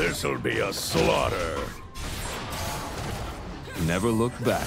This'll be a slaughter. Never look back.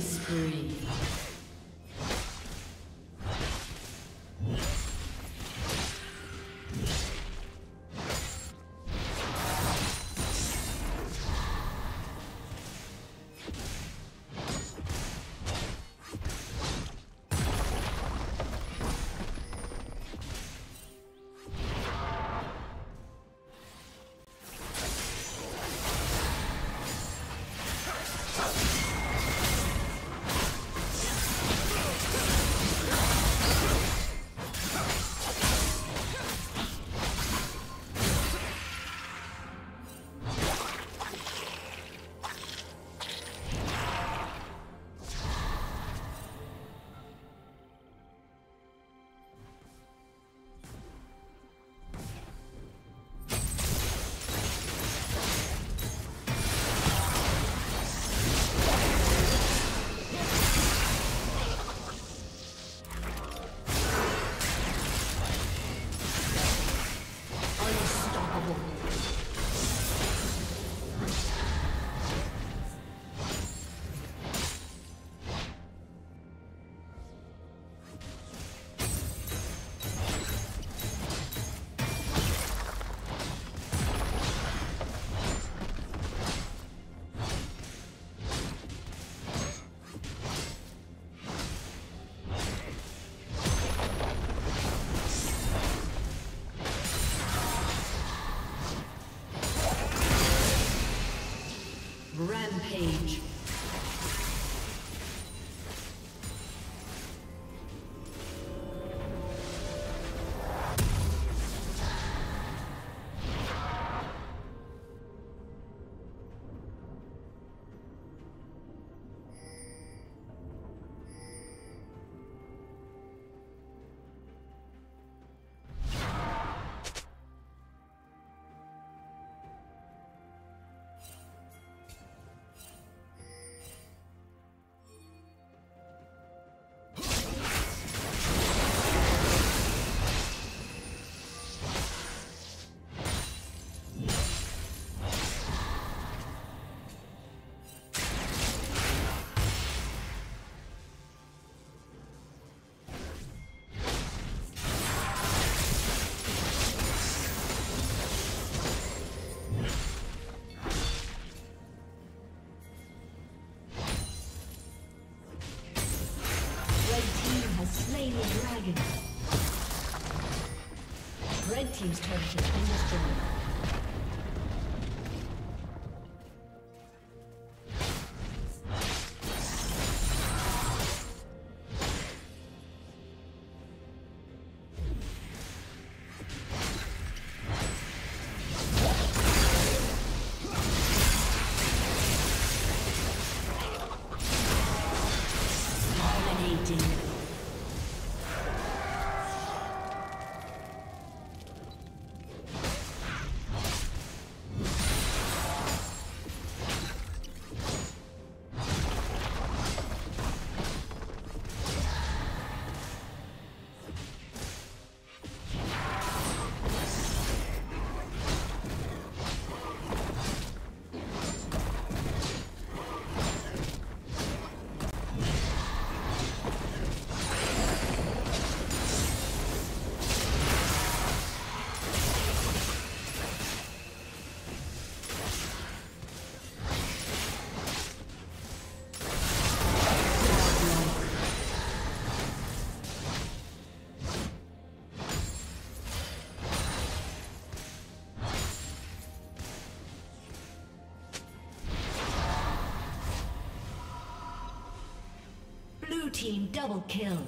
Spree. Rampage. Red team's turret has been destroyed. Team double kill.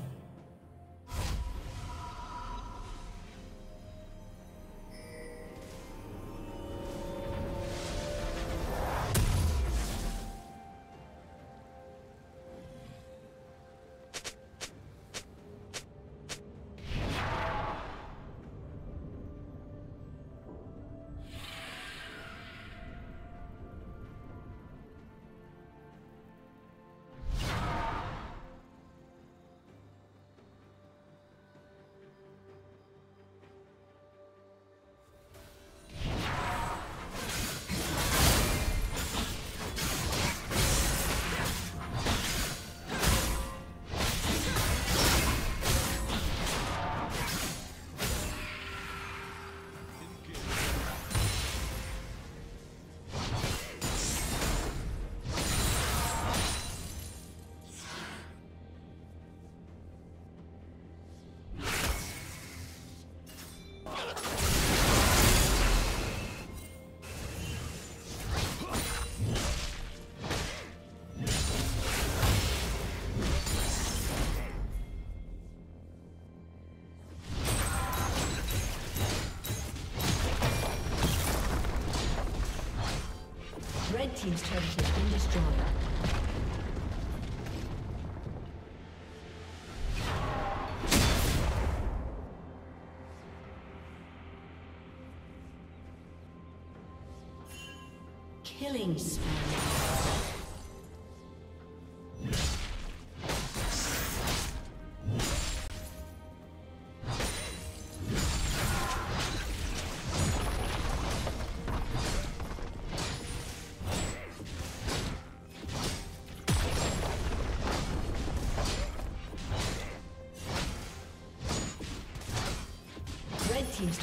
Team's turret has been destroyed. Killing spree. Team's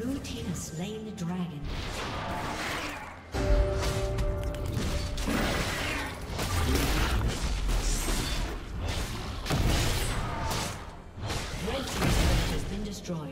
Blue team has slain the dragon. Red team's turret has been destroyed.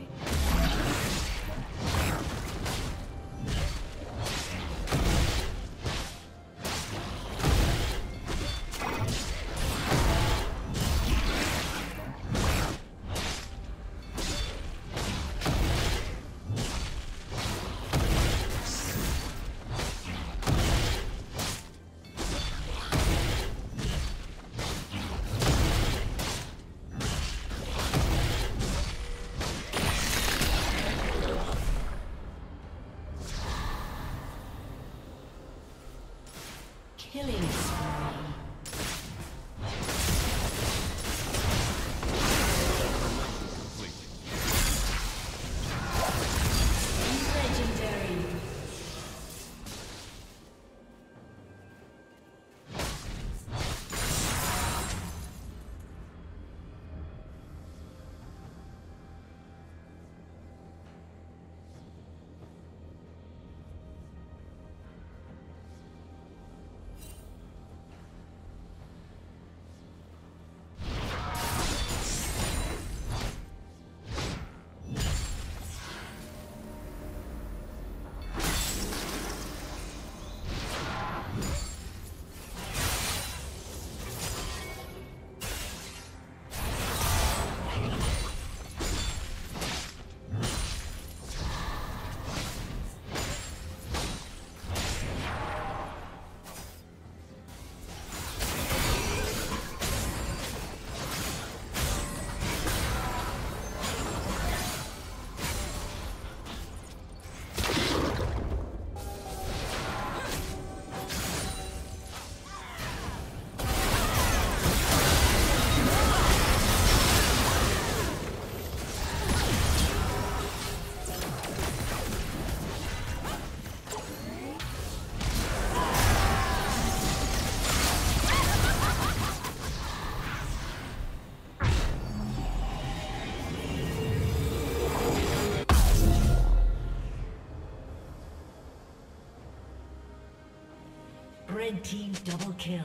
Red team double kill.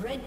Red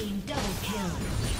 Team double kill.